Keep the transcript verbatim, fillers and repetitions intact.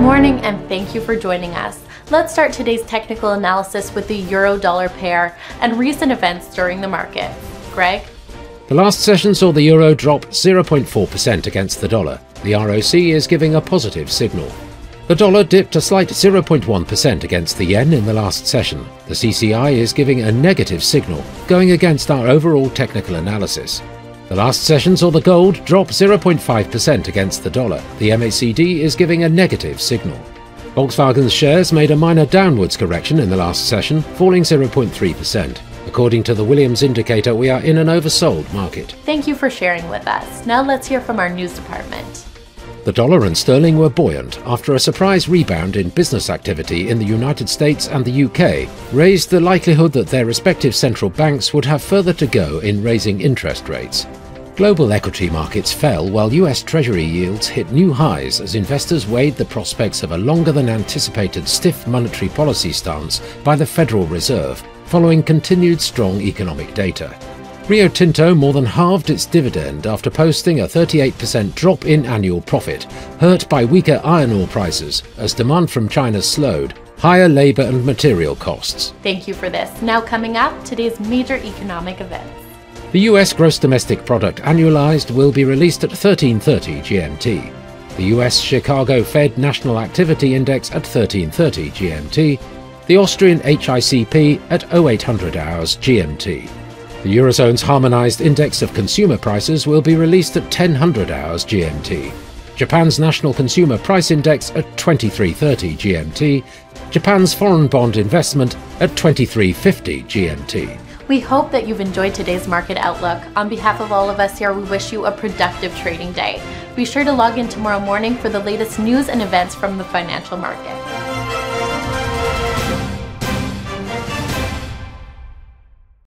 morning and thank you for joining us. Let's start today's technical analysis with the euro-dollar pair and recent events during the market. Greg? The last session saw the euro drop zero point four percent against the dollar. The R O C is giving a positive signal. The dollar dipped a slight zero point one percent against the yen in the last session. The C C I is giving a negative signal, going against our overall technical analysis. The last session saw the gold drop zero point five percent against the dollar. The M A C D is giving a negative signal. Volkswagen's shares made a minor downwards correction in the last session, falling zero point three percent. According to the Williams indicator, we are in an oversold market. Thank you for sharing with us. Now let's hear from our news department. The dollar and sterling were buoyant after a surprise rebound in business activity in the United States and the U K raised the likelihood that their respective central banks would have further to go in raising interest rates. Global equity markets fell while U S Treasury yields hit new highs as investors weighed the prospects of a longer than anticipated stiff monetary policy stance by the Federal Reserve following continued strong economic data. Rio Tinto more than halved its dividend after posting a thirty-eight percent drop in annual profit, hurt by weaker iron ore prices as demand from China slowed, higher labour and material costs. Thank you for this. Now coming up, today's major economic events. The U S gross domestic product annualized will be released at thirteen thirty G M T. The U S Chicago Fed National Activity Index at thirteen thirty G M T. The Austrian H I C P at oh eight hundred hours G M T. The Eurozone's harmonized index of consumer prices will be released at ten hundred hours G M T. Japan's National Consumer Price Index at twenty-three thirty G M T. Japan's foreign bond investment at twenty-three fifty G M T. We hope that you've enjoyed today's market outlook. On behalf of all of us here, we wish you a productive trading day. Be sure to log in tomorrow morning for the latest news and events from the financial market.